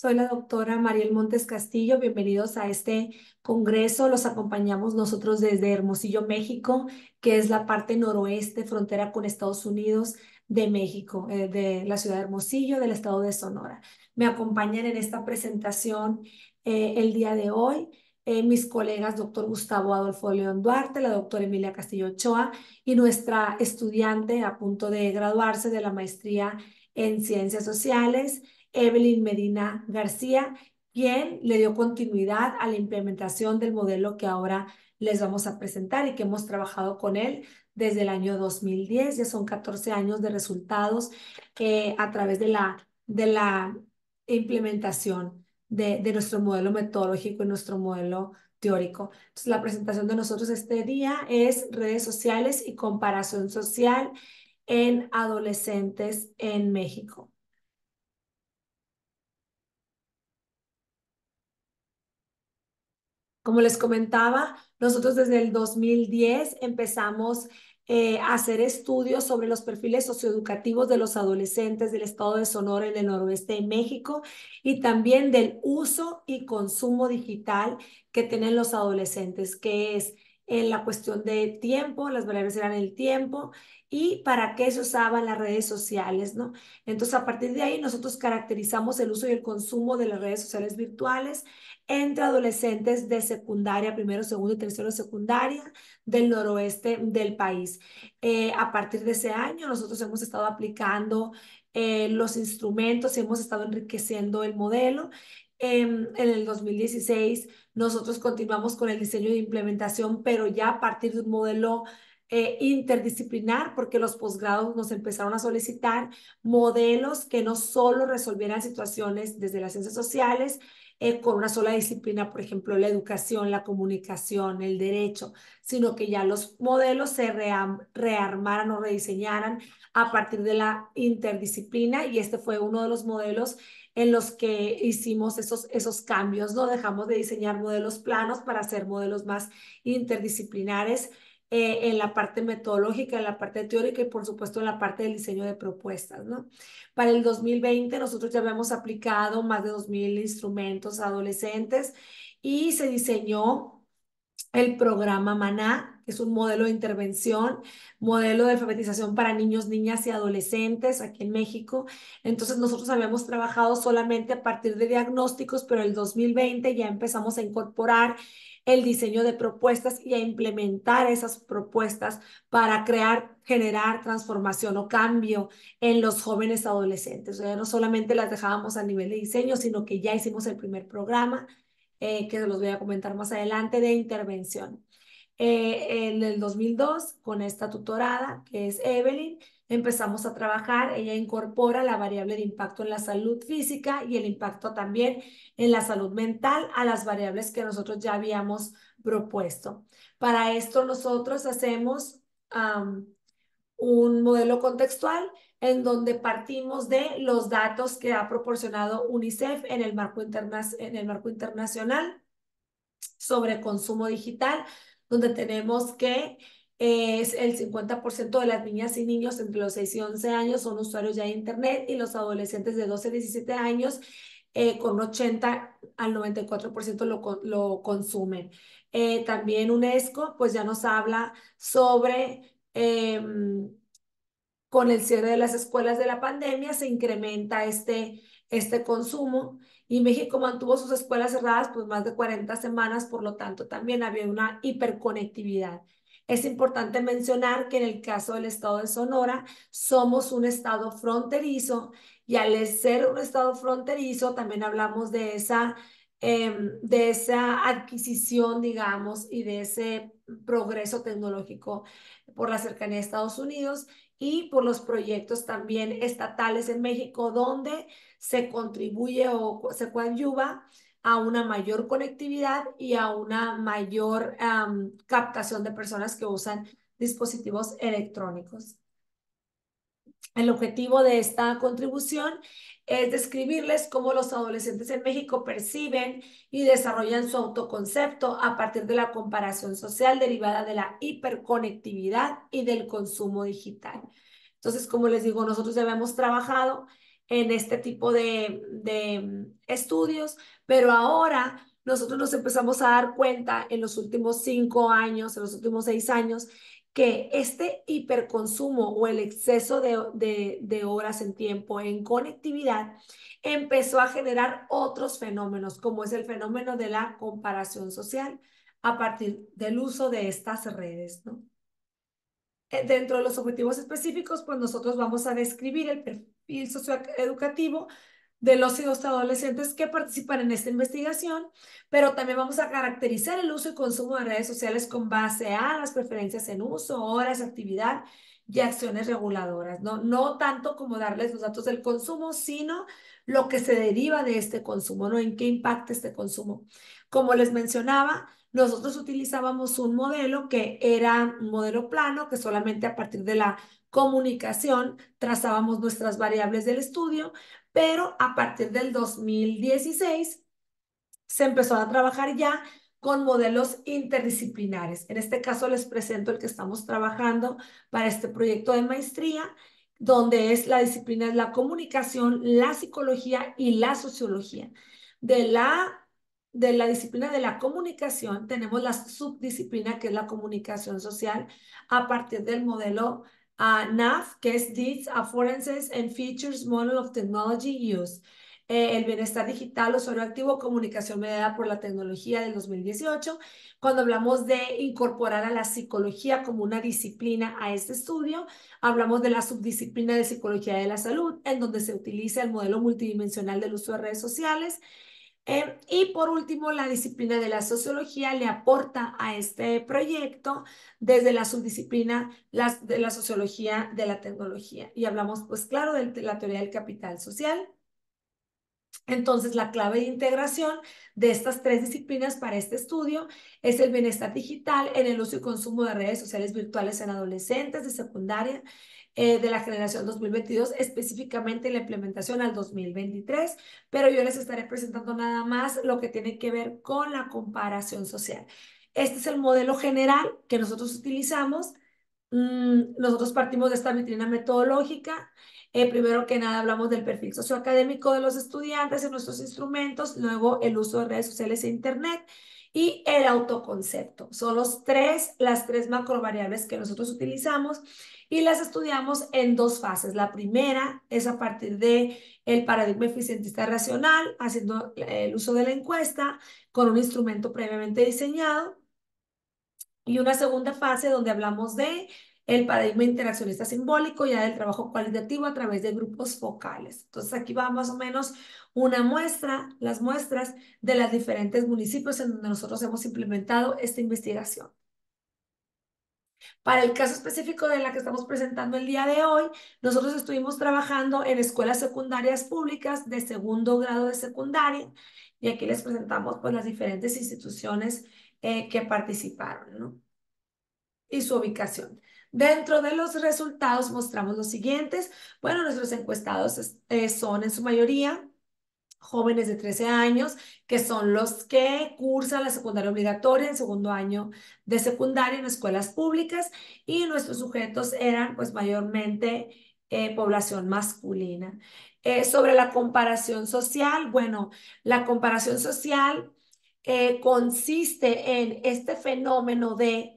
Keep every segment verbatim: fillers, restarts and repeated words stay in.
Soy la doctora Mariel Montes Castillo. Bienvenidos a este congreso. Los acompañamos nosotros desde Hermosillo, México, que es la parte noroeste, frontera con Estados Unidos de México, eh, de la ciudad de Hermosillo, del estado de Sonora. Me acompañan en esta presentación eh, el día de hoy eh, mis colegas doctor Gustavo Adolfo León Duarte, la doctora Emilia Castillo Ochoa y nuestra estudiante a punto de graduarse de la maestría en Ciencias Sociales, Evelyn Medina García, quien le dio continuidad a la implementación del modelo que ahora les vamos a presentar y que hemos trabajado con él desde el año dos mil diez. Ya son catorce años de resultados eh, a través de la, de la implementación de, de nuestro modelo metodológico y nuestro modelo teórico. Entonces, la presentación de nosotros este día es redes sociales y comparación social en adolescentes en México. Como les comentaba, nosotros desde el dos mil diez empezamos eh, a hacer estudios sobre los perfiles socioeducativos de los adolescentes del estado de Sonora en el noroeste de México y también del uso y consumo digital que tienen los adolescentes, que es en la cuestión de tiempo, las variables eran el tiempo y para qué se usaban las redes sociales, ¿no? Entonces, a partir de ahí, nosotros caracterizamos el uso y el consumo de las redes sociales virtuales entre adolescentes de secundaria, primero, segundo y tercero secundaria del noroeste del país. Eh, a partir de ese año, nosotros hemos estado aplicando eh, los instrumentos y hemos estado enriqueciendo el modelo. En el dos mil dieciséis nosotros continuamos con el diseño de implementación, pero ya a partir de un modelo eh, interdisciplinar, porque los posgrados nos empezaron a solicitar modelos que no solo resolvieran situaciones desde las ciencias sociales eh, con una sola disciplina, por ejemplo, la educación, la comunicación, el derecho, sino que ya los modelos se rearmaran o rediseñaran a partir de la interdisciplina, y este fue uno de los modelos en los que hicimos esos, esos cambios, ¿no? Dejamos de diseñar modelos planos para hacer modelos más interdisciplinares eh, en la parte metodológica, en la parte teórica y, por supuesto, en la parte del diseño de propuestas, ¿no? Para el dos mil veinte nosotros ya habíamos aplicado más de dos mil instrumentos a adolescentes y se diseñó el programa Maná, es un modelo de intervención, modelo de alfabetización para niños, niñas y adolescentes aquí en México. Entonces, nosotros habíamos trabajado solamente a partir de diagnósticos, pero en el dos mil veinte ya empezamos a incorporar el diseño de propuestas y a implementar esas propuestas para crear, generar transformación o cambio en los jóvenes adolescentes. O sea, no solamente las dejábamos a nivel de diseño, sino que ya hicimos el primer programa, eh, que se los voy a comentar más adelante, de intervención. Eh, en el dos mil dos, con esta tutorada, que es Evelyn, empezamos a trabajar. Ella incorpora la variable de impacto en la salud física y el impacto también en la salud mental a las variables que nosotros ya habíamos propuesto. Para esto nosotros hacemos um, un modelo contextual en donde partimos de los datos que ha proporcionado UNICEF en el marco, interna en el marco internacional sobre consumo digital, donde tenemos que eh, el cincuenta por ciento de las niñas y niños entre los seis y once años son usuarios ya de internet, y los adolescentes de doce a diecisiete años eh, con ochenta al noventa y cuatro por ciento lo, lo consumen. Eh, también UNESCO pues ya nos habla sobre, eh, con el cierre de las escuelas de la pandemia se incrementa este, este consumo. Y México mantuvo sus escuelas cerradas pues más de cuarenta semanas, por lo tanto también había una hiperconectividad. Es importante mencionar que en el caso del estado de Sonora somos un estado fronterizo, y al ser un estado fronterizo también hablamos de esa, eh, de esa adquisición, digamos, y de ese progreso tecnológico por la cercanía de Estados Unidos y por los proyectos también estatales en México, donde se contribuye o se coadyuva a una mayor conectividad y a una mayor um, captación de personas que usan dispositivos electrónicos. El objetivo de esta contribución es describirles cómo los adolescentes en México perciben y desarrollan su autoconcepto a partir de la comparación social derivada de la hiperconectividad y del consumo digital. Entonces, como les digo, nosotros ya habíamos trabajado en este tipo de, de estudios, pero ahora nosotros nos empezamos a dar cuenta en los últimos cinco años, en los últimos seis años, que este hiperconsumo o el exceso de, de, de horas en tiempo, en conectividad, empezó a generar otros fenómenos, como es el fenómeno de la comparación social a partir del uso de estas redes, ¿no? Dentro de los objetivos específicos, pues nosotros vamos a describir el perfil socioeducativo de los y los adolescentes que participan en esta investigación, pero también vamos a caracterizar el uso y consumo de redes sociales con base a las preferencias en uso, horas, actividad y acciones reguladoras, ¿no? No tanto como darles los datos del consumo, sino lo que se deriva de este consumo, ¿no? En qué impacta este consumo. Como les mencionaba, nosotros utilizábamos un modelo que era un modelo plano, que solamente a partir de la comunicación trazábamos nuestras variables del estudio, pero a partir del dos mil dieciséis se empezó a trabajar ya con modelos interdisciplinares. En este caso les presento el que estamos trabajando para este proyecto de maestría, donde es la disciplina es la comunicación, la psicología y la sociología. De la, de la disciplina de la comunicación tenemos la subdisciplina que es la comunicación social a partir del modelo Uh, N A F, que es Deeds Affordances and Features Model of Technology Use, eh, el bienestar digital, usuario activo, comunicación mediada por la tecnología del dos mil dieciocho, cuando hablamos de incorporar a la psicología como una disciplina a este estudio, hablamos de la subdisciplina de psicología de la salud, en donde se utiliza el modelo multidimensional del uso de redes sociales, eh, y por último la disciplina de la sociología le aporta a este proyecto desde la subdisciplina las, de la sociología de la tecnología, y hablamos pues claro de la teoría del capital social. Entonces la clave de integración de estas tres disciplinas para este estudio es el bienestar digital en el uso y consumo de redes sociales virtuales en adolescentes de secundaria eh, de la generación dos mil veintidós, específicamente en la implementación al dos mil veintitrés, pero yo les estaré presentando nada más lo que tiene que ver con la comparación social. Este es el modelo general que nosotros utilizamos. Nosotros partimos de esta vitrina metodológica. Eh, primero que nada hablamos del perfil socioacadémico de los estudiantes en nuestros instrumentos, luego el uso de redes sociales e internet y el autoconcepto. Son los tres, las tres macrovariables que nosotros utilizamos y las estudiamos en dos fases. La primera es a partir del paradigma eficientista racional, haciendo el uso de la encuesta con un instrumento previamente diseñado. Y una segunda fase donde hablamos de el paradigma interaccionista simbólico, ya del trabajo cualitativo a través de grupos focales. Entonces aquí va más o menos una muestra, las muestras de los diferentes municipios en donde nosotros hemos implementado esta investigación. Para el caso específico de la que estamos presentando el día de hoy, nosotros estuvimos trabajando en escuelas secundarias públicas de segundo grado de secundaria, y aquí les presentamos pues las diferentes instituciones Eh, que participaron, ¿no? Y su ubicación. Dentro de los resultados mostramos los siguientes. Bueno, nuestros encuestados es, eh, son en su mayoría jóvenes de trece años, que son los que cursan la secundaria obligatoria en segundo año de secundaria en escuelas públicas, y nuestros sujetos eran pues mayormente eh, población masculina. Eh, sobre la comparación social, bueno, la comparación social Eh, consiste en este fenómeno de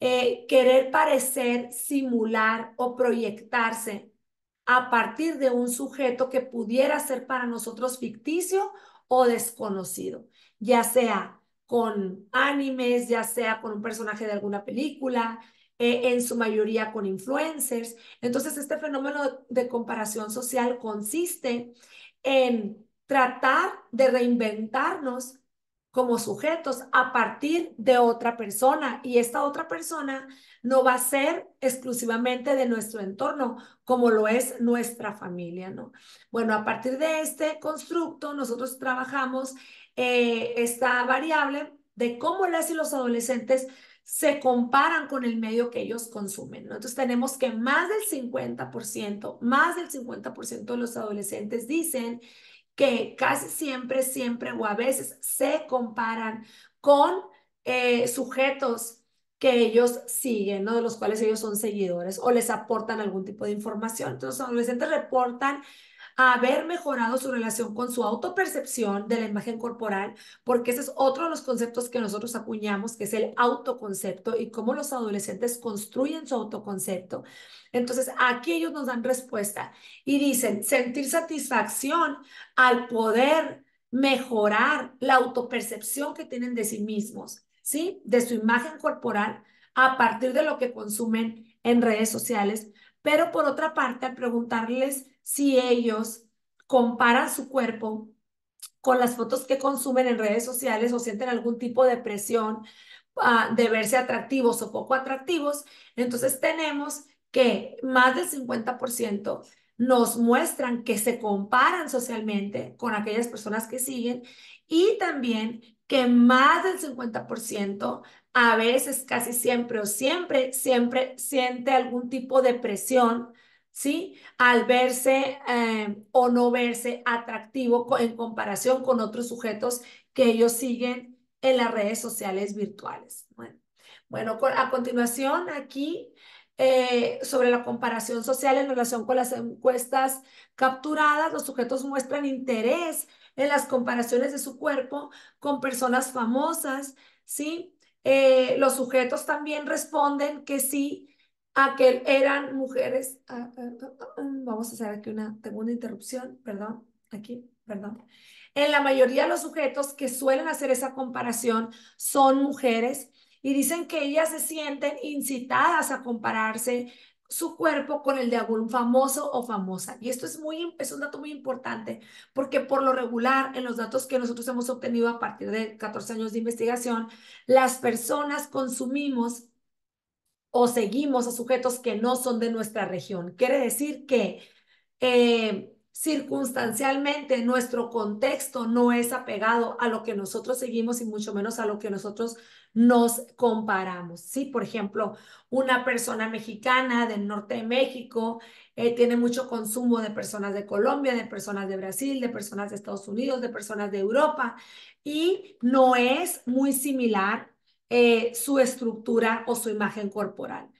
eh, querer parecer, simular o proyectarse a partir de un sujeto que pudiera ser para nosotros ficticio o desconocido, ya sea con animes, ya sea con un personaje de alguna película, eh, en su mayoría con influencers. Entonces este fenómeno de comparación social consiste en tratar de reinventarnos como sujetos a partir de otra persona, y esta otra persona no va a ser exclusivamente de nuestro entorno como lo es nuestra familia, ¿no? Bueno, a partir de este constructo nosotros trabajamos eh, esta variable de cómo las y los adolescentes se comparan con el medio que ellos consumen, ¿no? Entonces tenemos que más del cincuenta por ciento, más del cincuenta por ciento de los adolescentes dicen que casi siempre, siempre o a veces se comparan con eh, sujetos que ellos siguen, ¿no? De los cuales ellos son seguidores o les aportan algún tipo de información. Entonces, los adolescentes reportan haber mejorado su relación con su autopercepción de la imagen corporal, porque ese es otro de los conceptos que nosotros acuñamos, que es el autoconcepto y cómo los adolescentes construyen su autoconcepto. Entonces, aquí ellos nos dan respuesta y dicen sentir satisfacción al poder mejorar la autopercepción que tienen de sí mismos, ¿sí? De su imagen corporal a partir de lo que consumen en redes sociales. Pero por otra parte, al preguntarles si ellos comparan su cuerpo con las fotos que consumen en redes sociales o sienten algún tipo de presión uh, de verse atractivos o poco atractivos, entonces tenemos que más del cincuenta por ciento nos muestran que se comparan socialmente con aquellas personas que siguen, y también que más del cincuenta por ciento a veces, casi siempre o siempre, siempre siente algún tipo de presión, ¿sí? Al verse eh, o no verse atractivo co- en comparación con otros sujetos que ellos siguen en las redes sociales virtuales. Bueno, bueno con, a continuación aquí eh, sobre la comparación social en relación con las encuestas capturadas, los sujetos muestran interés en las comparaciones de su cuerpo con personas famosas, ¿sí? Eh, los sujetos también responden que sí, a que eran mujeres. Ah, ah, ah, ah, vamos a hacer aquí una, tengo una interrupción, perdón, aquí, perdón. En la mayoría de los sujetos que suelen hacer esa comparación son mujeres y dicen que ellas se sienten incitadas a compararse su cuerpo con el de algún famoso o famosa. Y esto es, muy, es un dato muy importante, porque por lo regular, en los datos que nosotros hemos obtenido a partir de catorce años de investigación, las personas consumimos o seguimos a sujetos que no son de nuestra región. Quiere decir que eh, circunstancialmente nuestro contexto no es apegado a lo que nosotros seguimos y mucho menos a lo que nosotros nos comparamos, ¿sí? Por ejemplo, una persona mexicana del norte de México eh, tiene mucho consumo de personas de Colombia, de personas de Brasil, de personas de Estados Unidos, de personas de Europa, y no es muy similar eh, su estructura o su imagen corporal.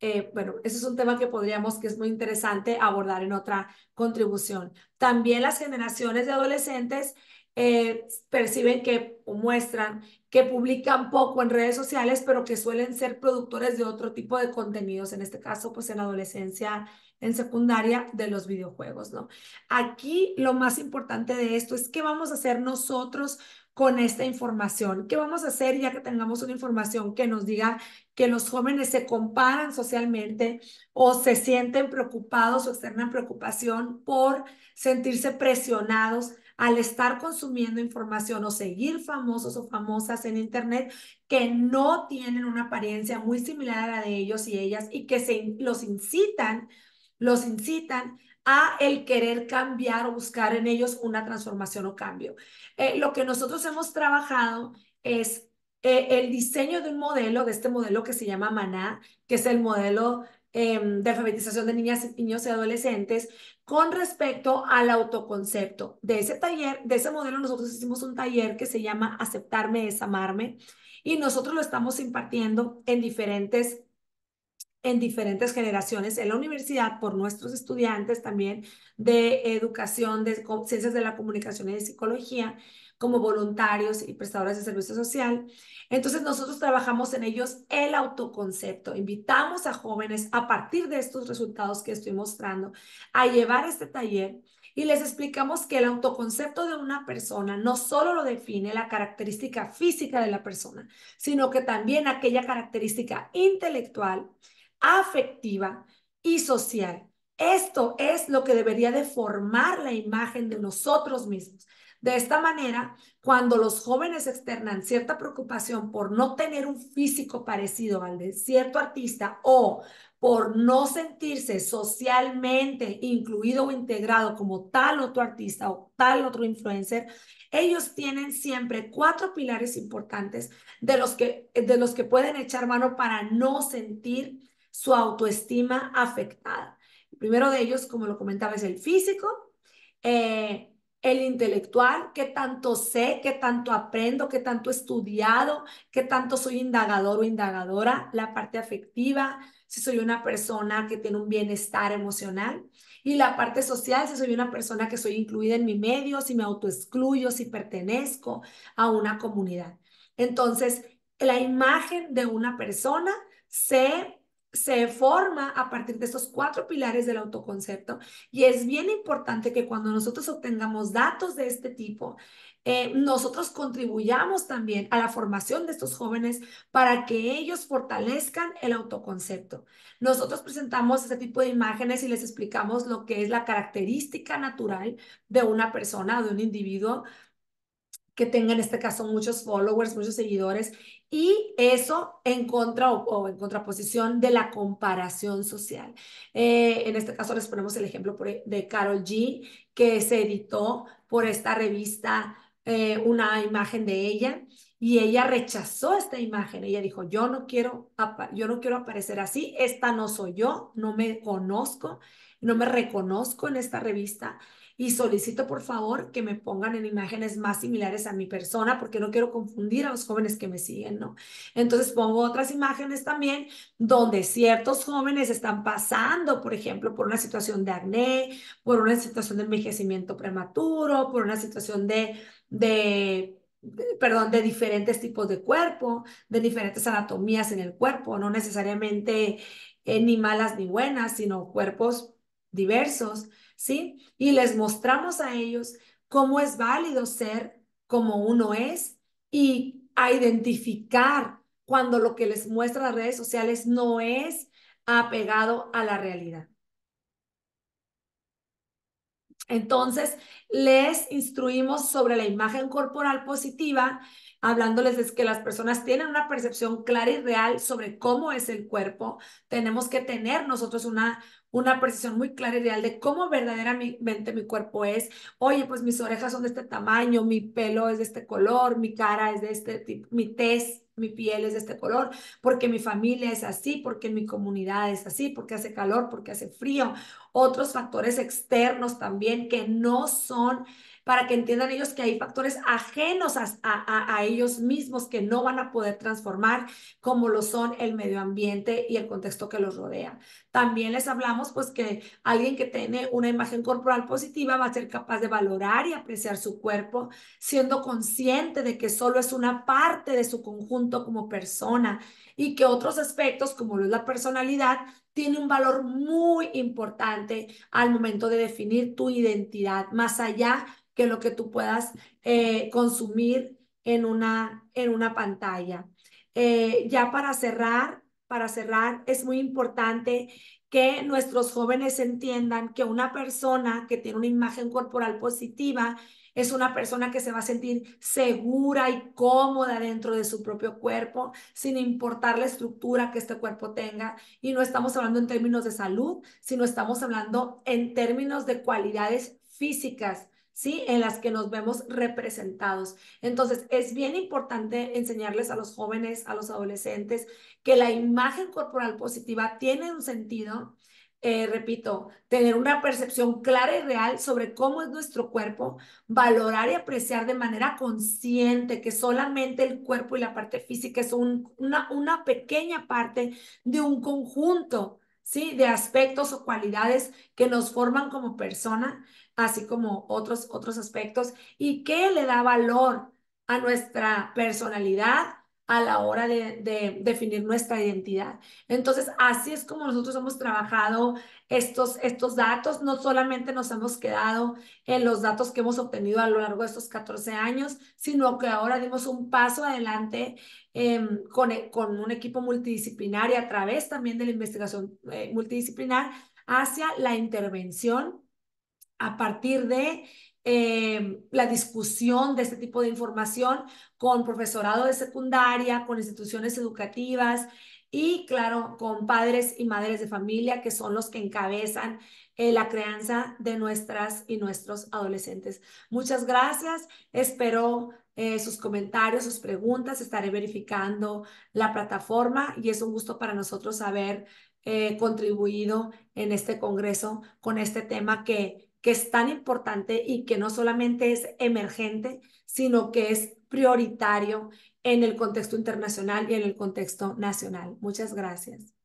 Eh, bueno, ese es un tema que podríamos, que es muy interesante abordar en otra contribución. También las generaciones de adolescentes Eh, perciben que o muestran que publican poco en redes sociales, pero que suelen ser productores de otro tipo de contenidos, en este caso pues en adolescencia, en secundaria, de los videojuegos, ¿no? Aquí lo más importante de esto es qué vamos a hacer nosotros con esta información, qué vamos a hacer ya que tengamos una información que nos diga que los jóvenes se comparan socialmente o se sienten preocupados o externan preocupación por sentirse presionados al estar consumiendo información o seguir famosos o famosas en internet que no tienen una apariencia muy similar a la de ellos y ellas, y que se, los incitan, los incitan a el querer cambiar o buscar en ellos una transformación o cambio. Eh, lo que nosotros hemos trabajado es eh, el diseño de un modelo, de este modelo que se llama Maná, que es el modelo eh, de alfabetización de niñas, niños y adolescentes, con respecto al autoconcepto. De ese taller, de ese modelo, nosotros hicimos un taller que se llama Aceptarme es amarme, y nosotros lo estamos impartiendo en diferentes, en diferentes generaciones en la universidad por nuestros estudiantes también de educación, de ciencias de la comunicación y de psicología, como voluntarios y prestadores de servicio social. Entonces nosotros trabajamos en ellos el autoconcepto. Invitamos a jóvenes a partir de estos resultados que estoy mostrando a llevar este taller y les explicamos que el autoconcepto de una persona no solo lo define la característica física de la persona, sino que también aquella característica intelectual, afectiva y social. Esto es lo que debería de formar la imagen de nosotros mismos. De esta manera, cuando los jóvenes externan cierta preocupación por no tener un físico parecido al de cierto artista o por no sentirse socialmente incluido o integrado como tal otro artista o tal otro influencer, ellos tienen siempre cuatro pilares importantes de los que, de los que pueden echar mano para no sentir su autoestima afectada. El primero de ellos, como lo comentaba, es el físico. eh, El intelectual, qué tanto sé, qué tanto aprendo, qué tanto he estudiado, qué tanto soy indagador o indagadora. La parte afectiva, si soy una persona que tiene un bienestar emocional. Y la parte social, si soy una persona que soy incluida en mi medio, si me autoexcluyo, si pertenezco a una comunidad. Entonces, la imagen de una persona se, se forma a partir de estos cuatro pilares del autoconcepto, y es bien importante que cuando nosotros obtengamos datos de este tipo, eh, nosotros contribuyamos también a la formación de estos jóvenes para que ellos fortalezcan el autoconcepto. Nosotros presentamos este tipo de imágenes y les explicamos lo que es la característica natural de una persona, de un individuo que tenga en este caso muchos followers, muchos seguidores, y eso en contra o, o en contraposición de la comparación social. Eh, en este caso les ponemos el ejemplo por, de Carol G, que se editó por esta revista eh, una imagen de ella, y ella rechazó esta imagen. Ella dijo, yo no quiero, yo no quiero aparecer así, esta no soy yo, no me conozco, no me reconozco en esta revista, y solicito por favor que me pongan en imágenes más similares a mi persona, porque no quiero confundir a los jóvenes que me siguen, ¿no? Entonces pongo otras imágenes también donde ciertos jóvenes están pasando, por ejemplo, por una situación de acné, por una situación de envejecimiento prematuro, por una situación de, de, de perdón, de diferentes tipos de cuerpo, de diferentes anatomías en el cuerpo, no necesariamente eh, ni malas ni buenas, sino cuerpos diversos, ¿sí? Y les mostramos a ellos cómo es válido ser como uno es y a identificar cuando lo que les muestra las redes sociales no es apegado a la realidad. Entonces, les instruimos sobre la imagen corporal positiva, hablándoles de que las personas tienen una percepción clara y real sobre cómo es el cuerpo. Tenemos que tener nosotros una, una percepción muy clara y real de cómo verdaderamente mi cuerpo es. Oye, pues mis orejas son de este tamaño, mi pelo es de este color, mi cara es de este tipo, mi tez, mi piel es de este color, porque mi familia es así, porque mi comunidad es así, porque hace calor, porque hace frío. Otros factores externos también que no son, para que entiendan ellos que hay factores ajenos a, a, a ellos mismos que no van a poder transformar, como lo son el medio ambiente y el contexto que los rodea. También les hablamos pues que alguien que tiene una imagen corporal positiva va a ser capaz de valorar y apreciar su cuerpo, siendo consciente de que solo es una parte de su conjunto como persona y que otros aspectos, como lo es la personalidad, tiene un valor muy importante al momento de definir tu identidad, más allá que lo que tú puedas eh, consumir en una, en una pantalla. Eh, ya para cerrar, para cerrar, es muy importante que nuestros jóvenes entiendan que una persona que tiene una imagen corporal positiva es una persona que se va a sentir segura y cómoda dentro de su propio cuerpo, sin importar la estructura que este cuerpo tenga. Y no estamos hablando en términos de salud, sino estamos hablando en términos de cualidades físicas, ¿sí? En las que nos vemos representados. Entonces, es bien importante enseñarles a los jóvenes, a los adolescentes, que la imagen corporal positiva tiene un sentido, eh, repito, tener una percepción clara y real sobre cómo es nuestro cuerpo, valorar y apreciar de manera consciente que solamente el cuerpo y la parte física es un, una, una pequeña parte de un conjunto, ¿sí? De aspectos o cualidades que nos forman como persona, así como otros, otros aspectos, y que le da valor a nuestra personalidad a la hora de, de definir nuestra identidad. Entonces, así es como nosotros hemos trabajado estos, estos datos. No solamente nos hemos quedado en los datos que hemos obtenido a lo largo de estos catorce años, sino que ahora dimos un paso adelante eh, con, con un equipo multidisciplinar y a través también de la investigación eh, multidisciplinar hacia la intervención a partir de eh, la discusión de este tipo de información con profesorado de secundaria, con instituciones educativas y, claro, con padres y madres de familia, que son los que encabezan eh, la crianza de nuestras y nuestros adolescentes. Muchas gracias. Espero eh, sus comentarios, sus preguntas. Estaré verificando la plataforma y es un gusto para nosotros haber eh, contribuido en este congreso con este tema que que es tan importante y que no solamente es emergente, sino que es prioritario en el contexto internacional y en el contexto nacional. Muchas gracias.